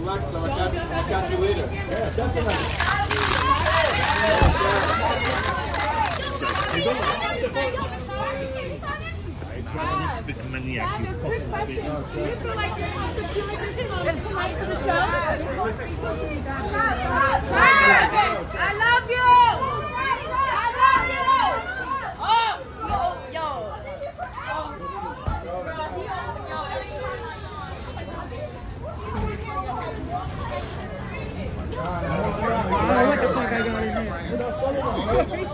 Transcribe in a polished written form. Alexa, I got you later. Yeah, definitely. I have a quick question. Do you feel like you're supposed to feel like this is polite for the show? I love you! What the fuck I got in here?